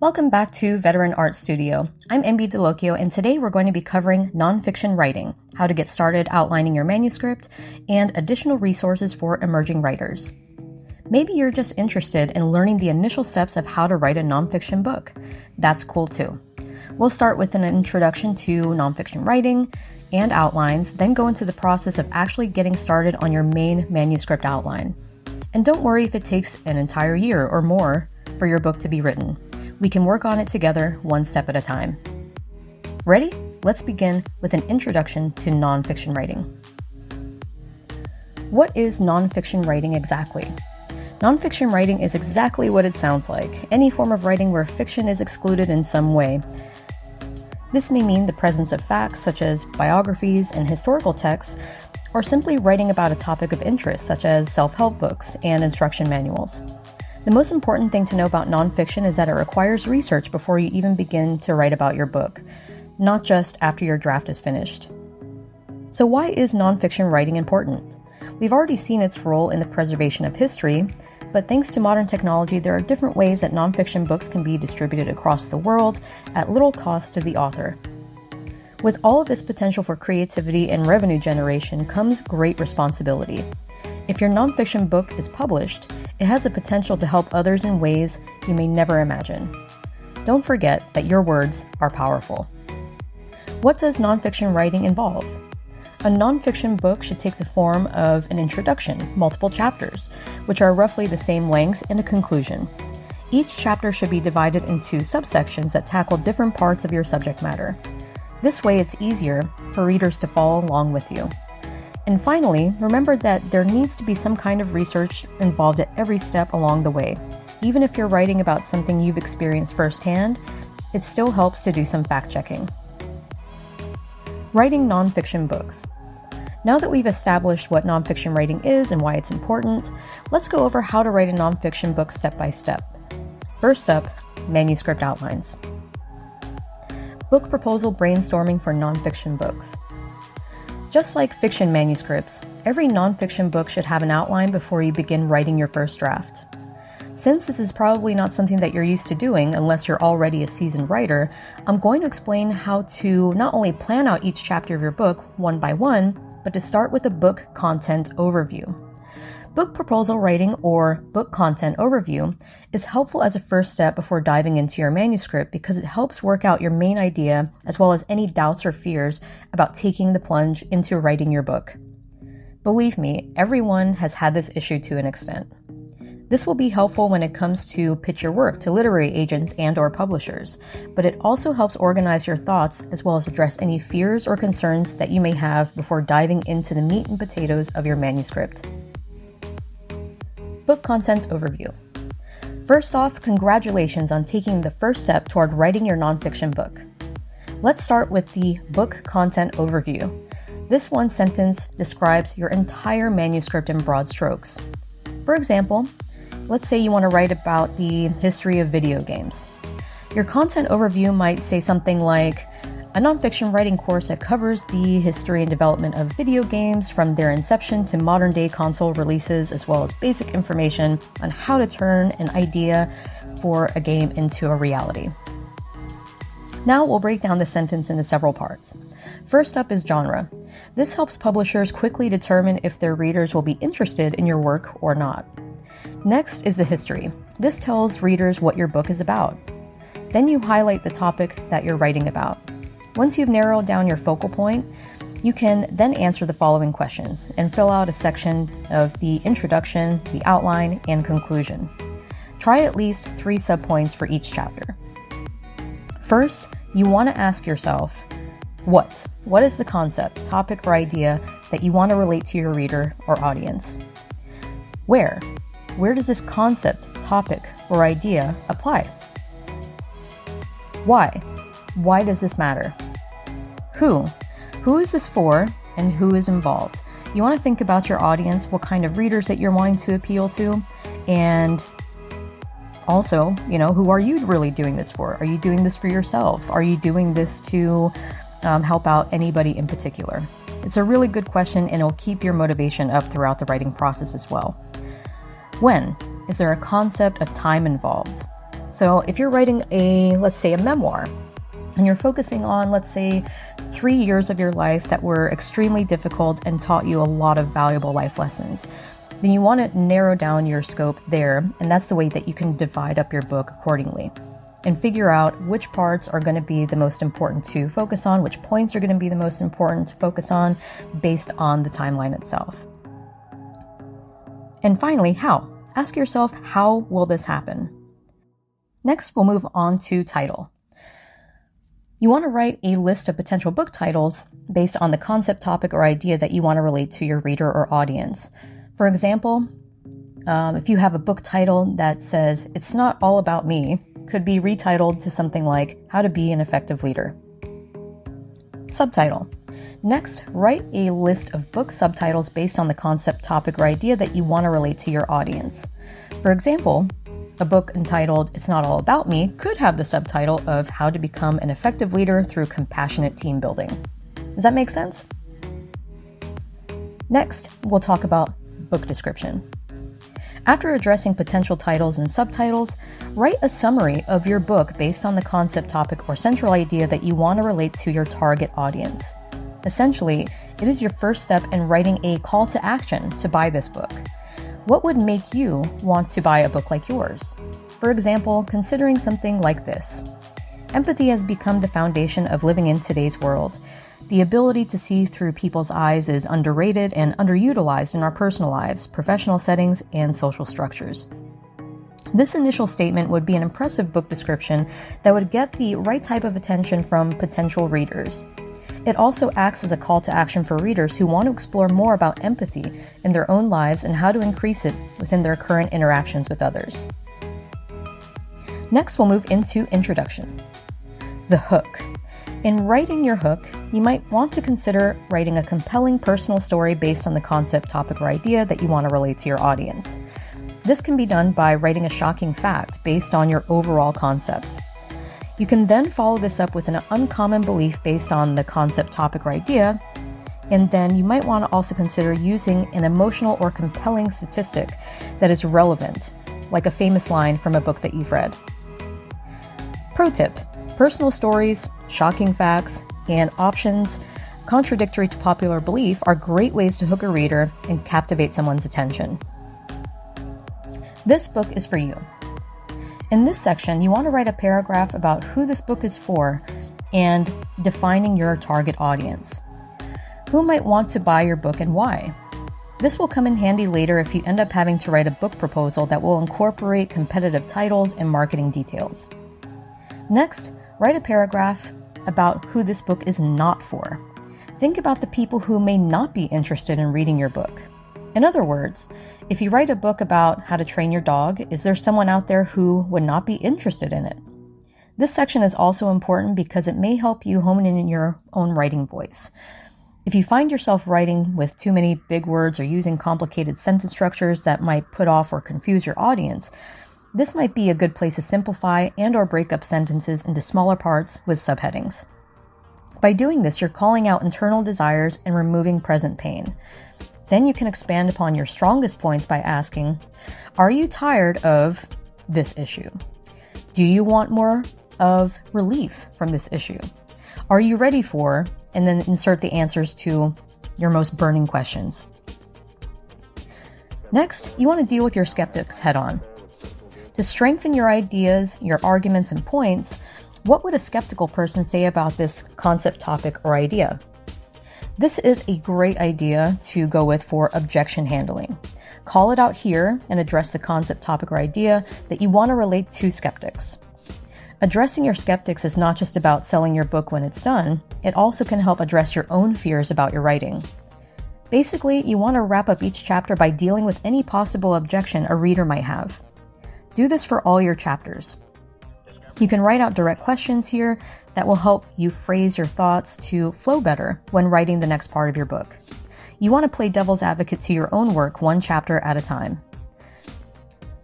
Welcome back to Veteran Art Studio. I'm MB Dallocchio, and today we're going to be covering nonfiction writing, how to get started outlining your manuscript, and additional resources for emerging writers. Maybe you're just interested in learning the initial steps of how to write a nonfiction book. That's cool too. We'll start with an introduction to nonfiction writing and outlines, then go into the process of actually getting started on your main manuscript outline. And don't worry if it takes an entire year or more for your book to be written. We can work on it together one step at a time. Ready? Let's begin with an introduction to nonfiction writing. What is nonfiction writing exactly? Nonfiction writing is exactly what it sounds like, any form of writing where fiction is excluded in some way. This may mean the presence of facts such as biographies and historical texts, or simply writing about a topic of interest such as self-help books and instruction manuals. The most important thing to know about nonfiction is that it requires research before you even begin to write about your book, not just after your draft is finished. So why is nonfiction writing important? We've already seen its role in the preservation of history, but thanks to modern technology, there are different ways that nonfiction books can be distributed across the world at little cost to the author. With all of this potential for creativity and revenue generation comes great responsibility. If your nonfiction book is published, it has the potential to help others in ways you may never imagine. Don't forget that your words are powerful. What does nonfiction writing involve? A nonfiction book should take the form of an introduction, multiple chapters, which are roughly the same length, and a conclusion. Each chapter should be divided into subsections that tackle different parts of your subject matter. This way, it's easier for readers to follow along with you. And finally, remember that there needs to be some kind of research involved at every step along the way. Even if you're writing about something you've experienced firsthand, it still helps to do some fact-checking. Writing nonfiction books. Now that we've established what nonfiction writing is and why it's important, let's go over how to write a nonfiction book step by step. First up, manuscript outlines. Book proposal brainstorming for nonfiction books. Just like fiction manuscripts, every nonfiction book should have an outline before you begin writing your first draft. Since this is probably not something that you're used to doing unless you're already a seasoned writer, I'm going to explain how to not only plan out each chapter of your book one by one, but to start with a book content overview. Book proposal writing, or book content overview, is helpful as a first step before diving into your manuscript because it helps work out your main idea as well as any doubts or fears about taking the plunge into writing your book. Believe me, everyone has had this issue to an extent. This will be helpful when it comes to pitch your work to literary agents and/or publishers, but it also helps organize your thoughts as well as address any fears or concerns that you may have before diving into the meat and potatoes of your manuscript. Book content overview. First off, congratulations on taking the first step toward writing your nonfiction book. Let's start with the book content overview. This one sentence describes your entire manuscript in broad strokes. For example, let's say you want to write about the history of video games. Your content overview might say something like, a nonfiction writing course that covers the history and development of video games from their inception to modern-day console releases, as well as basic information on how to turn an idea for a game into a reality. Now we'll break down the sentence into several parts. First up is genre. This helps publishers quickly determine if their readers will be interested in your work or not. Next is the history. This tells readers what your book is about. Then you highlight the topic that you're writing about. Once you've narrowed down your focal point, you can then answer the following questions and fill out a section of the introduction, the outline, and conclusion. Try at least 3 subpoints for each chapter. First, you want to ask yourself, what? What is the concept, topic, or idea that you want to relate to your reader or audience? Where? Where does this concept, topic, or idea apply? Why? Why does this matter? Who? Who is this for, and who is involved? You want to think about your audience, what kind of readers that you're wanting to appeal to, and also, who are you really doing this for? Are you doing this for yourself? Are you doing this to help out anybody in particular? It's a really good question, and it'll keep your motivation up throughout the writing process as well. When? Is there a concept of time involved? So if you're writing let's say a memoir, and you're focusing on, let's say, 3 years of your life that were extremely difficult and taught you a lot of valuable life lessons, then you want to narrow down your scope there, and that's the way that you can divide up your book accordingly and figure out which parts are going to be the most important to focus on, which points are going to be the most important to focus on based on the timeline itself. And finally, how? Ask yourself, how will this happen? Next, we'll move on to title. You want to write a list of potential book titles based on the concept, topic, or idea that you want to relate to your reader or audience. For example, if you have a book title that says, "It's Not All About Me," could be retitled to something like How to Be an Effective Leader. Subtitle. Next, write a list of book subtitles based on the concept, topic, or idea that you want to relate to your audience. For example, a book entitled It's Not All About Me could have the subtitle of How to Become an Effective Leader Through Compassionate Team Building. Does that make sense? Next, we'll talk about book description. After addressing potential titles and subtitles, write a summary of your book based on the concept, topic, or central idea that you want to relate to your target audience. Essentially, it is your first step in writing a call to action to buy this book. What would make you want to buy a book like yours? For example, considering something like this. Empathy has become the foundation of living in today's world. The ability to see through people's eyes is underrated and underutilized in our personal lives, professional settings, and social structures. This initial statement would be an impressive book description that would get the right type of attention from potential readers. It also acts as a call to action for readers who want to explore more about empathy in their own lives and how to increase it within their current interactions with others. Next, we'll move into introduction. The hook. In writing your hook, you might want to consider writing a compelling personal story based on the concept, topic, or idea that you want to relate to your audience. This can be done by writing a shocking fact based on your overall concept. You can then follow this up with an uncommon belief based on the concept, topic, or idea, and then you might want to also consider using an emotional or compelling statistic that is relevant, like a famous line from a book that you've read. Pro tip. Personal stories, shocking facts, and options contradictory to popular belief are great ways to hook a reader and captivate someone's attention. This book is for you. In this section, you want to write a paragraph about who this book is for and defining your target audience. Who might want to buy your book and why? This will come in handy later if you end up having to write a book proposal that will incorporate competitive titles and marketing details. Next, write a paragraph about who this book is not for. Think about the people who may not be interested in reading your book. In other words, if you write a book about how to train your dog, is there someone out there who would not be interested in it? This section is also important because it may help you hone in your own writing voice. If you find yourself writing with too many big words or using complicated sentence structures that might put off or confuse your audience, this might be a good place to simplify and or break up sentences into smaller parts with subheadings. By doing this, you're calling out internal desires and removing present pain. Then you can expand upon your strongest points by asking, are you tired of this issue? Do you want more of relief from this issue? Are you ready for, and then insert the answers to your most burning questions. Next, you want to deal with your skeptics head on. To strengthen your ideas, your arguments, and points, what would a skeptical person say about this concept, topic, or idea? This is a great idea to go with for objection handling. Call it out here and address the concept, topic, or idea that you want to relate to skeptics. Addressing your skeptics is not just about selling your book when it's done, it also can help address your own fears about your writing. Basically, you want to wrap up each chapter by dealing with any possible objection a reader might have. Do this for all your chapters. You can write out direct questions here that will help you phrase your thoughts to flow better when writing the next part of your book. You want to play devil's advocate to your own work one chapter at a time.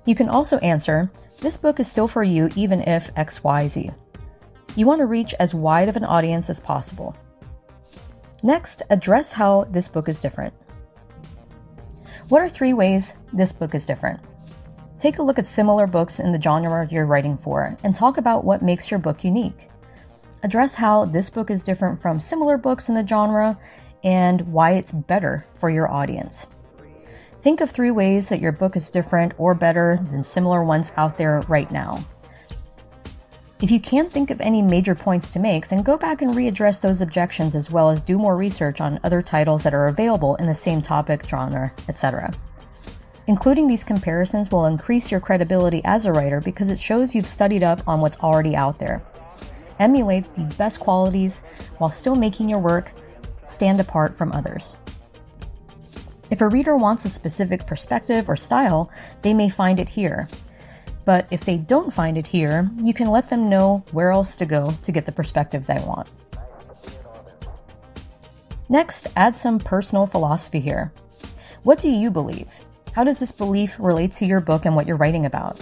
You can also answer, this book is still for you even if XYZ. You want to reach as wide of an audience as possible. Next, address how this book is different. What are three ways this book is different? Take a look at similar books in the genre you're writing for and talk about what makes your book unique. Address how this book is different from similar books in the genre and why it's better for your audience. Think of three ways that your book is different or better than similar ones out there right now. If you can't think of any major points to make, then go back and readdress those objections as well as do more research on other titles that are available in the same topic, genre, etc. Including these comparisons will increase your credibility as a writer because it shows you've studied up on what's already out there. Emulate the best qualities while still making your work stand apart from others. If a reader wants a specific perspective or style, they may find it here. But if they don't find it here, you can let them know where else to go to get the perspective they want. Next, add some personal philosophy here. What do you believe? How does this belief relate to your book and what you're writing about?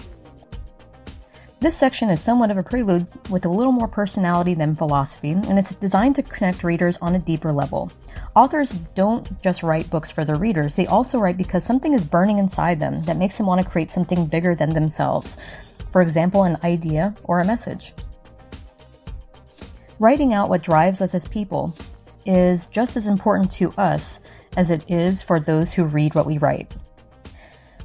This section is somewhat of a prelude with a little more personality than philosophy, and it's designed to connect readers on a deeper level. Authors don't just write books for their readers, they also write because something is burning inside them that makes them want to create something bigger than themselves. For example, an idea or a message. Writing out what drives us as people is just as important to us as it is for those who read what we write.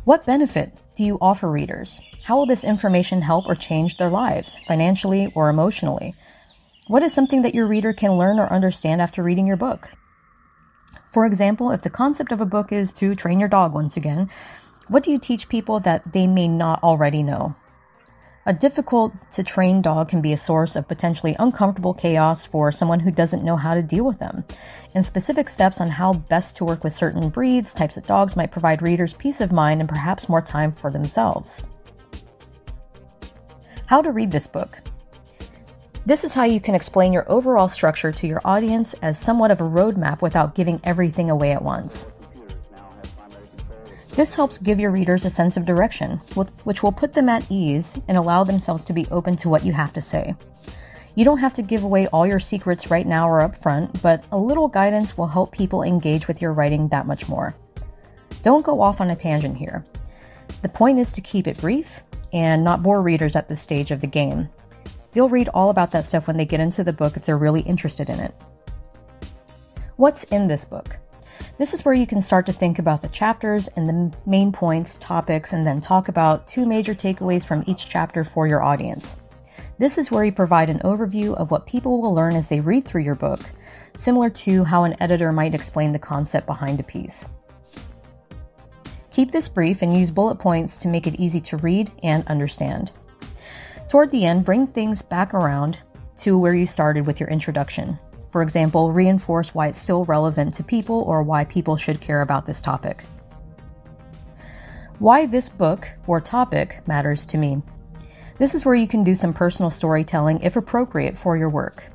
What benefit do you offer readers? How will this information help or change their lives, financially or emotionally? What is something that your reader can learn or understand after reading your book? For example, if the concept of a book is to train your dog once again, what do you teach people that they may not already know? A difficult-to-train dog can be a source of potentially uncomfortable chaos for someone who doesn't know how to deal with them. And specific steps on how best to work with certain breeds, types of dogs might provide readers peace of mind and perhaps more time for themselves. How to read this book. This is how you can explain your overall structure to your audience as somewhat of a roadmap without giving everything away at once. This helps give your readers a sense of direction, which will put them at ease and allow themselves to be open to what you have to say. You don't have to give away all your secrets right now or up front, but a little guidance will help people engage with your writing that much more. Don't go off on a tangent here. The point is to keep it brief and not bore readers at this stage of the game. They'll read all about that stuff when they get into the book if they're really interested in it. What's in this book? This is where you can start to think about the chapters and the main points, topics, and then talk about two major takeaways from each chapter for your audience. This is where you provide an overview of what people will learn as they read through your book, similar to how an editor might explain the concept behind a piece. Keep this brief and use bullet points to make it easy to read and understand. Toward the end, bring things back around to where you started with your introduction. For example, reinforce why it's still relevant to people or why people should care about this topic. Why this book or topic matters to me. This is where you can do some personal storytelling if appropriate for your work.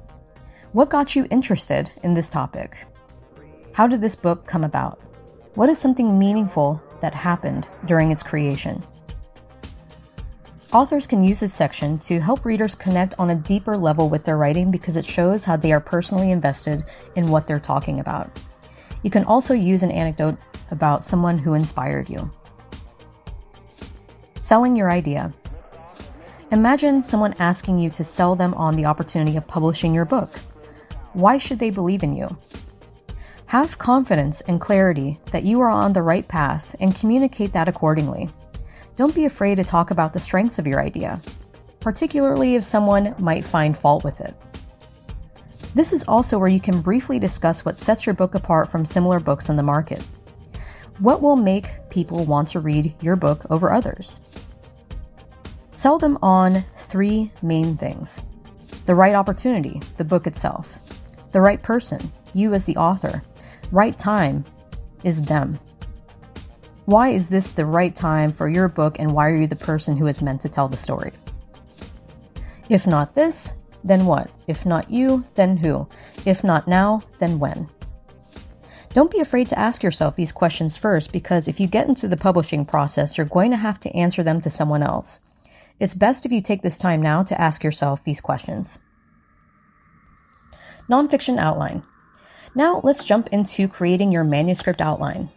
What got you interested in this topic? How did this book come about? What is something meaningful that happened during its creation? Authors can use this section to help readers connect on a deeper level with their writing because it shows how they are personally invested in what they're talking about. You can also use an anecdote about someone who inspired you. Selling your idea. Imagine someone asking you to sell them on the opportunity of publishing your book. Why should they believe in you? Have confidence and clarity that you are on the right path and communicate that accordingly. Don't be afraid to talk about the strengths of your idea, particularly if someone might find fault with it. This is also where you can briefly discuss what sets your book apart from similar books on the market. What will make people want to read your book over others? Sell them on three main things: the right opportunity, the book itself; the right person, you as the author; right time is them. Why is this the right time for your book and why are you the person who is meant to tell the story? If not this, then what? If not you, then who? If not now, then when? Don't be afraid to ask yourself these questions first because if you get into the publishing process, you're going to have to answer them to someone else. It's best if you take this time now to ask yourself these questions. Nonfiction outline. Now let's jump into creating your manuscript outline.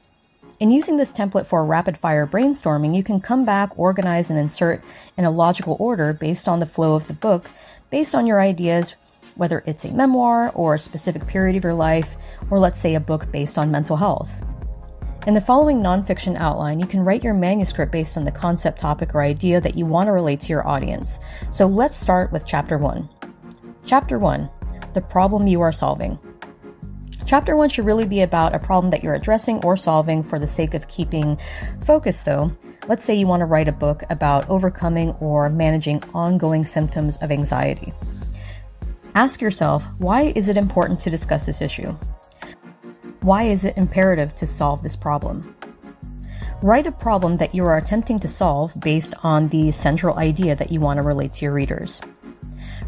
In using this template for rapid-fire brainstorming, you can come back, organize, and insert in a logical order based on the flow of the book, based on your ideas, whether it's a memoir or a specific period of your life, or let's say a book based on mental health. In the following nonfiction outline, you can write your manuscript based on the concept, topic, or idea that you want to relate to your audience. So let's start with Chapter 1. Chapter 1, the problem you are solving. Chapter 1 should really be about a problem that you're addressing or solving for the sake of keeping focus, though. Let's say you want to write a book about overcoming or managing ongoing symptoms of anxiety. Ask yourself, why is it important to discuss this issue? Why is it imperative to solve this problem? Write a problem that you are attempting to solve based on the central idea that you want to relate to your readers.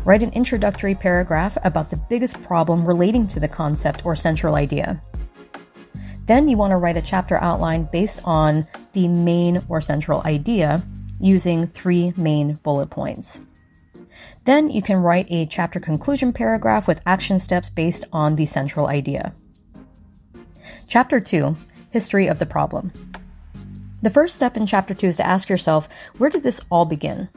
Write an introductory paragraph about the biggest problem relating to the concept or central idea. Then you want to write a chapter outline based on the main or central idea using 3 main bullet points. Then you can write a chapter conclusion paragraph with action steps based on the central idea. Chapter 2, History of the Problem. The first step in Chapter 2 is to ask yourself, where did this all begin?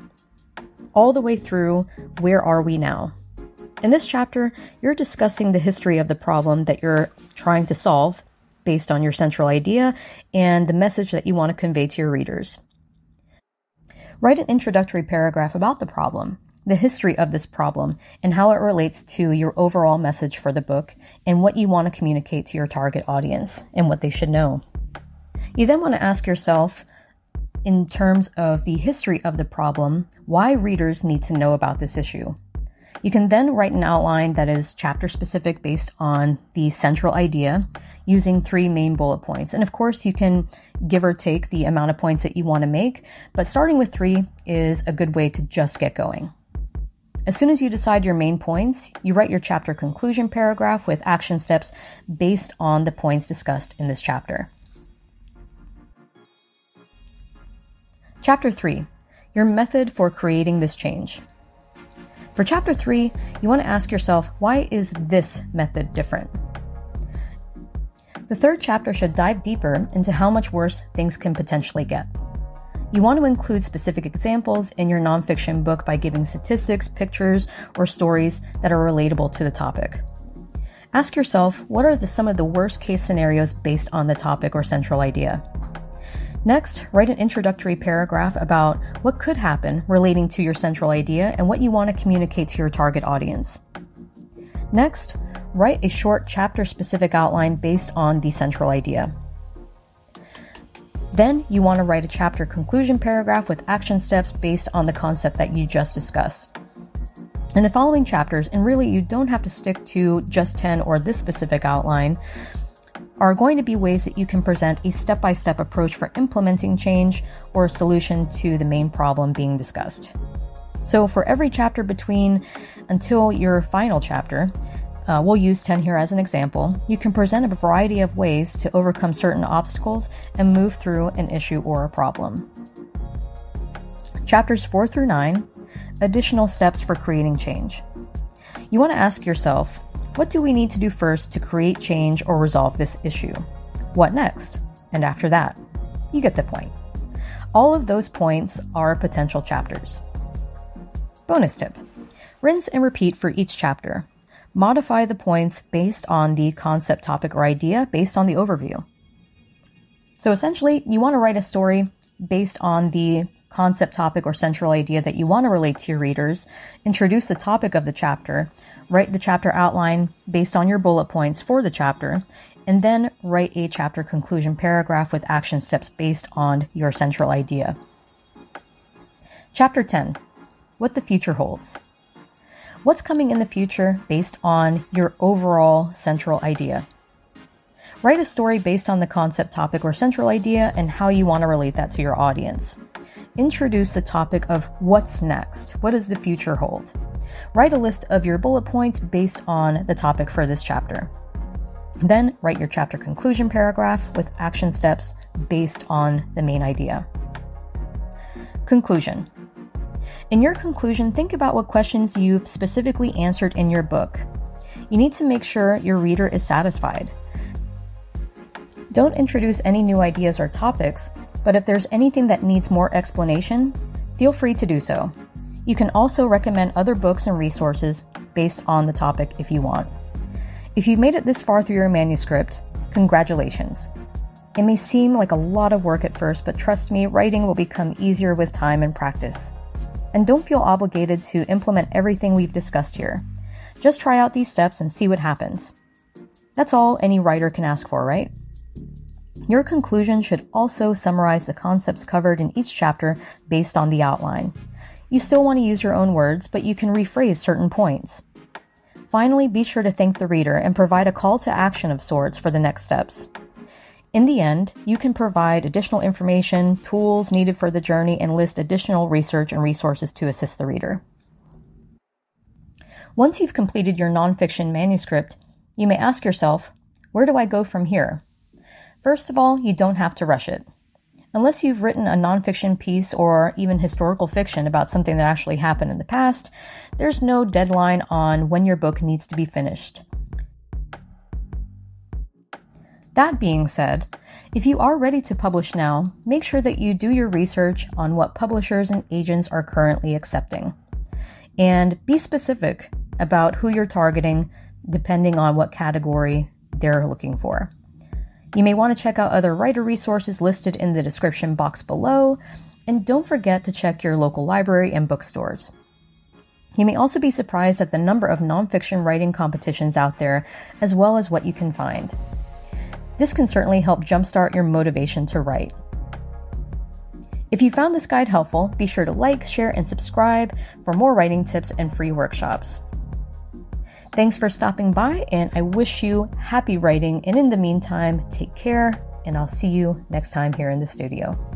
All the way through, where are we now? In this chapter, you're discussing the history of the problem that you're trying to solve based on your central idea and the message that you want to convey to your readers. Write an introductory paragraph about the problem, the history of this problem, and how it relates to your overall message for the book and what you want to communicate to your target audience and what they should know. You then want to ask yourself, in terms of the history of the problem, why readers need to know about this issue. You can then write an outline that is chapter-specific based on the central idea using 3 main bullet points. And of course, you can give or take the amount of points that you want to make, but starting with 3 is a good way to just get going. As soon as you decide your main points, you write your chapter conclusion paragraph with action steps based on the points discussed in this chapter. Chapter 3, your method for creating this change. For Chapter 3, you want to ask yourself, why is this method different? The third chapter should dive deeper into how much worse things can potentially get. You want to include specific examples in your nonfiction book by giving statistics, pictures, or stories that are relatable to the topic. Ask yourself, what are some of the worst-case scenarios based on the topic or central idea? Next, write an introductory paragraph about what could happen relating to your central idea and what you want to communicate to your target audience. Next, write a short chapter-specific outline based on the central idea. Then you want to write a chapter conclusion paragraph with action steps based on the concept that you just discussed. In the following chapters, and really you don't have to stick to just 10 or this specific outline, are going to be ways that you can present a step-by-step approach for implementing change or a solution to the main problem being discussed. So for every chapter between until your final chapter, we'll use 10 here as an example, you can present a variety of ways to overcome certain obstacles and move through an issue or a problem. Chapters 4 through 9, additional steps for creating change. You want to ask yourself, what do we need to do first to create change or resolve this issue? What next? And after that? You get the point. All of those points are potential chapters. Bonus tip: rinse and repeat for each chapter. Modify the points based on the concept, topic, or idea based on the overview. So essentially, you want to write a story based on the concept, topic, or central idea that you want to relate to your readers, introduce the topic of the chapter, write the chapter outline based on your bullet points for the chapter, and then write a chapter conclusion paragraph with action steps based on your central idea. Chapter 10, what the future holds. What's coming in the future based on your overall central idea? Write a story based on the concept, topic, or central idea and how you want to relate that to your audience. Introduce the topic of what's next. What does the future hold? Write a list of your bullet points based on the topic for this chapter. Then write your chapter conclusion paragraph with action steps based on the main idea. Conclusion. In your conclusion, think about what questions you've specifically answered in your book. you need to make sure your reader is satisfied. Don't introduce any new ideas or topics, but if there's anything that needs more explanation, feel free to do so. You can also recommend other books and resources based on the topic if you want. If you've made it this far through your manuscript, congratulations. It may seem like a lot of work at first, but trust me, writing will become easier with time and practice. And don't feel obligated to implement everything we've discussed here. Just try out these steps and see what happens. That's all any writer can ask for, right? Your conclusion should also summarize the concepts covered in each chapter based on the outline. You still want to use your own words, but you can rephrase certain points. Finally, be sure to thank the reader and provide a call to action of sorts for the next steps. In the end, you can provide additional information, tools needed for the journey, and list additional research and resources to assist the reader. Once you've completed your nonfiction manuscript, you may ask yourself, where do I go from here? First of all, you don't have to rush it. Unless you've written a nonfiction piece or even historical fiction about something that actually happened in the past, there's no deadline on when your book needs to be finished. That being said, if you are ready to publish now, make sure that you do your research on what publishers and agents are currently accepting. And be specific about who you're targeting, depending on what category they're looking for. You may want to check out other writer resources listed in the description box below, and don't forget to check your local library and bookstores. You may also be surprised at the number of nonfiction writing competitions out there, as well as what you can find. This can certainly help jumpstart your motivation to write. If you found this guide helpful, be sure to like, share, and subscribe for more writing tips and free workshops. Thanks for stopping by, and I wish you happy writing. And in the meantime, take care, and I'll see you next time here in the studio.